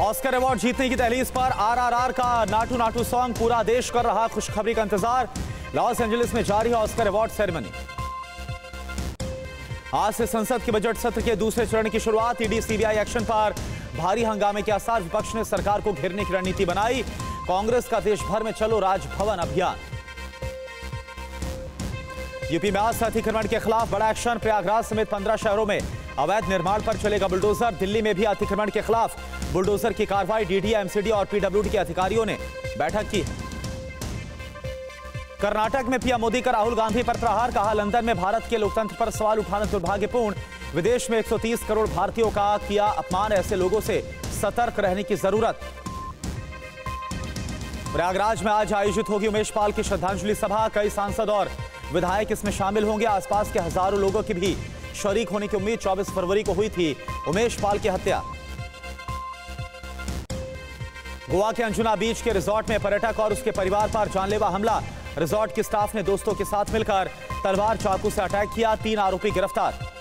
Oscar award जीतने की दहलीज पर आरआरआर का नाटू नाटू सॉन्ग, पूरा देश कर रहा खुशखबरी का इंतजार। लॉस एंजलिस में जारी है ऑस्कर अवार्ड सेरेमनी। आज से संसद के बजट सत्र के दूसरे चरण की शुरुआत। ईडी सीबीआई एक्शन पर भारी हंगामे के आसार, विपक्ष ने सरकार को घेरने की रणनीति बनाई। कांग्रेस का देश भर में चलो राजभवन अभियान। यूपी में आज से अतिक्रमण के खिलाफ बड़ा एक्शन। प्रयागराज समेत 15 शहरों में अवैध निर्माण पर चलेगा बुलडोजर। दिल्ली में भी अतिक्रमण के खिलाफ बुलडोजर की कार्रवाई। डीडीए, एमसीडी और पीडब्ल्यूडी के अधिकारियों ने बैठक की। कर्नाटक में पीएम मोदी का राहुल गांधी पर प्रहार, कहा लंदन में भारत के लोकतंत्र पर सवाल उठाना दुर्भाग्यपूर्ण। विदेश में 130 करोड़ भारतीयों का किया अपमान, ऐसे लोगों से सतर्क रहने की जरूरत। प्रयागराज में आज आयोजित होगी उमेश पाल की श्रद्धांजलि सभा। कई सांसद और विधायक इसमें शामिल होंगे। आसपास के हजारों लोगों की भी शरीक होने की उम्मीद। 24 फरवरी को हुई थी उमेश पाल की हत्या। गोवा के अंजुना बीच के रिजॉर्ट में पर्यटक और उसके परिवार पर जानलेवा हमला। रिजॉर्ट के स्टाफ ने दोस्तों के साथ मिलकर तलवार चाकू से अटैक किया। 3 आरोपी गिरफ्तार।